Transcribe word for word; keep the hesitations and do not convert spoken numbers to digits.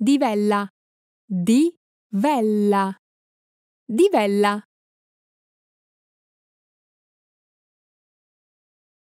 Divella. Divella. Divella.